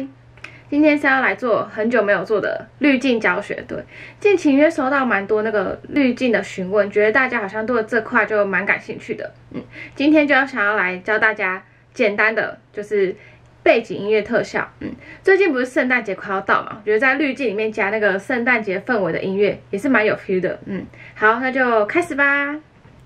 嗨，今天是要来做很久没有做的滤镜教学。对，近期因为收到蛮多那个滤镜的询问，觉得大家好像对这块就蛮感兴趣的。今天就要想要来教大家简单的就是背景音乐特效。最近不是圣诞节快要到嘛，我觉得在滤镜里面加那个圣诞节氛围的音乐也是蛮有 feel 的。好，那就开始吧。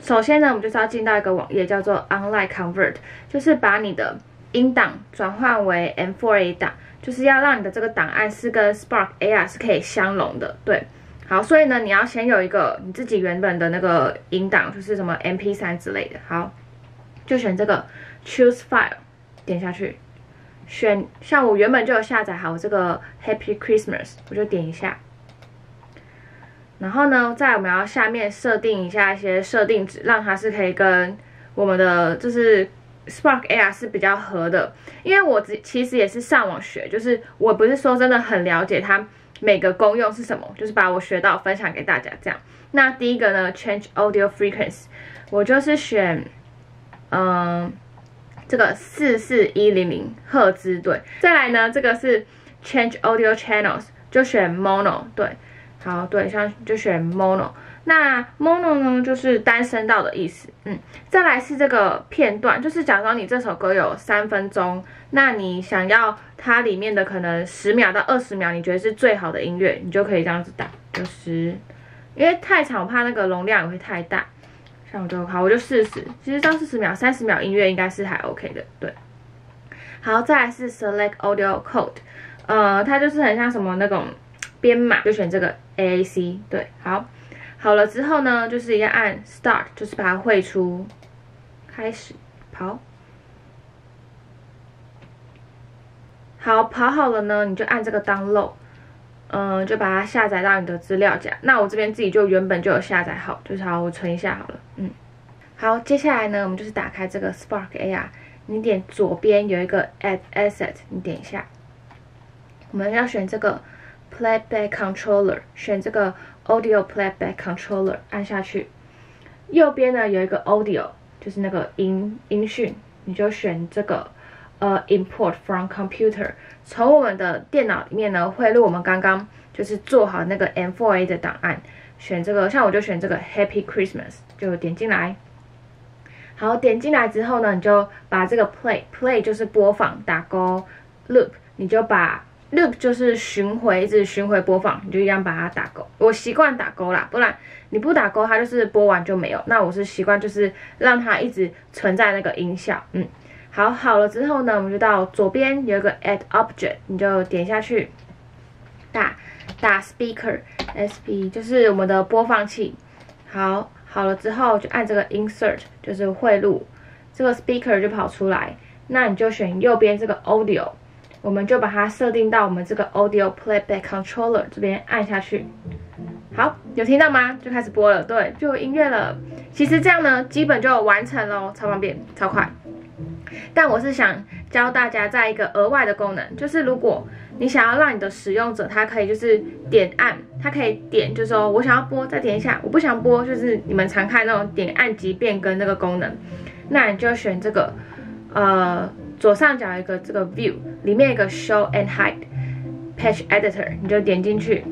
首先呢，我们就是要进到一个网页叫做 Online Convert， 就是把你的音档转换为 M4A 档，就是要让你的这个档案是跟 Spark AR 是可以相容的。对，好，所以呢，你要先有一个你自己原本的那个音档，就是什么 MP3 之类的。好，就选这个 Choose File， 点下去，选像我原本就有下载好我这个 Happy Christmas， 我就点一下。然后呢，在我们要下面设定一下一些设定值，让它是可以跟我们的就是 Spark AR 是比较合的，因为我其实也是上网学，就是我不是说真的很了解它每个功用是什么，就是把我学到分享给大家这样。那第一个呢 ，Change Audio Frequency， 我就是选这个44100赫兹，对。再来呢，这个是 Change Audio Channels， 就选 Mono， 对。好，对，像就选 mono， 那 mono 呢就是单声道的意思。再来是这个片段，就是假如你这首歌有3分钟，那你想要它里面的可能10秒到20秒，你觉得是最好的音乐，你就可以这样子打，就是因为太长，我怕那个容量也会太大，像我就好，我就40，其实到40秒、30秒音乐应该是还 OK 的，对。好，再来是 select audio code， 它就是很像什么那种。编码就选这个 AAC， 对，好，好了之后呢，就是一样按 Start， 就是把它绘出，开始跑，好，跑好了呢，你就按这个 Download， 就把它下载到你的资料夹。那我这边自己就原本就有下载好，就是好，我存一下好了，好，接下来呢，我们就是打开这个 Spark AR， 你点左边有一个 Add Asset， 你点一下，我们要选这个。Playback controller， 选这个 Audio playback controller， 按下去。右边呢有一个 Audio， 就是那个音讯，你就选这个Import from computer， 从我们的电脑里面呢汇入我们刚刚就是做好那个 M4A 的档案。选这个，像我就选这个 Happy Christmas， 就点进来。好，点进来之后呢，你就把这个 play 就是播放，打勾 loop， 你就把。Loop 就是巡回，一直巡回播放，你就一样把它打勾。我习惯打勾啦，不然你不打勾，它就是播完就没有。那我是习惯就是让它一直存在那个音效。好，好了之后呢，我们就到左边有一个 Add Object， 你就点下去，打 Speaker SP， 就是我们的播放器。好，好了之后就按这个 Insert， 就是汇入，这个 Speaker 就跑出来。那你就选右边这个 Audio。我们就把它设定到我们这个 Audio Playback Controller 这边按下去，好，有听到吗？就开始播了，对，就有音乐了。其实这样呢，基本就完成咯，超方便，超快。但我是想教大家在一个额外的功能，就是如果你想要让你的使用者他可以就是点按，他可以点，就是说我想要播，再点一下，我不想播，就是你们常看那种点按即变更那个功能，那你就选这个，左上角一个这个 View 里面一个 Show and Hide Patch Editor， 你就点进去。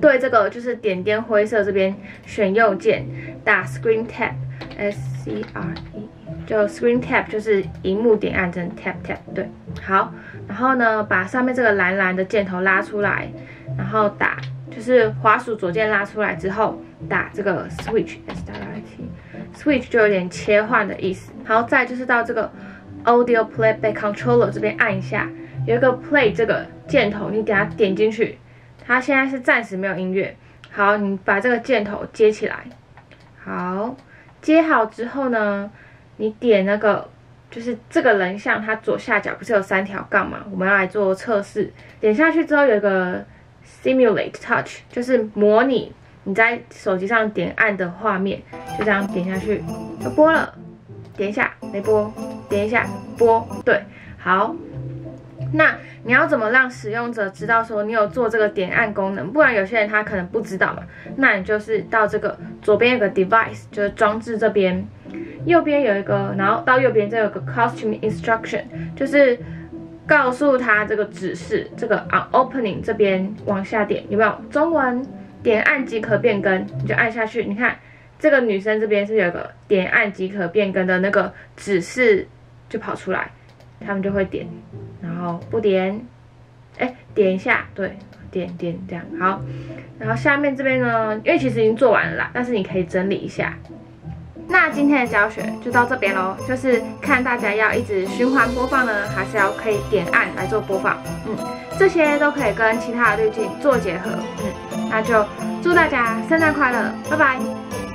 对，这个就是点点灰色这边选右键，打 Screen Tap SCRE， 就 Screen Tap 就是荧幕点按成 Tap。对，好，然后呢，把上面这个蓝蓝的箭头拉出来，然后打就是滑鼠左键拉出来之后，打这个 Switch SWITCH 就有点切换的意思。好，再就是到这个。Audio Playback Controller 这边按一下，有一个 Play 这个箭头，你给它点进去，它现在是暂时没有音乐。好，你把这个箭头接起来。好，接好之后呢，你点那个，就是这个人像它左下角不是有3条杠嘛？我们要来做测试。点下去之后有一个 simulate touch， 就是模拟你在手机上点按的画面，就这样点下去就播了。点一下没播，点一下播，对，好。那你要怎么让使用者知道说你有做这个点按功能？不然有些人他可能不知道嘛。那你就是到这个左边有个 device， 就是装置这边，右边有一个，然后到右边这有个 custom instruction， 就是告诉他这个指示，这个 on opening 这边往下点有没有中文？点按即可变更，你就按下去。你看这个女生这边是有个点按即可变更的那个指示就跑出来，他们就会点，然后不点，哎，点一下，对，点点这样好。然后下面这边呢，因为其实已经做完了啦，但是你可以整理一下。 那今天的教学就到这边咯，就是看大家要一直循环播放呢，还是要可以点按来做播放，这些都可以跟其他的滤镜做结合，那就祝大家圣诞快乐，拜拜。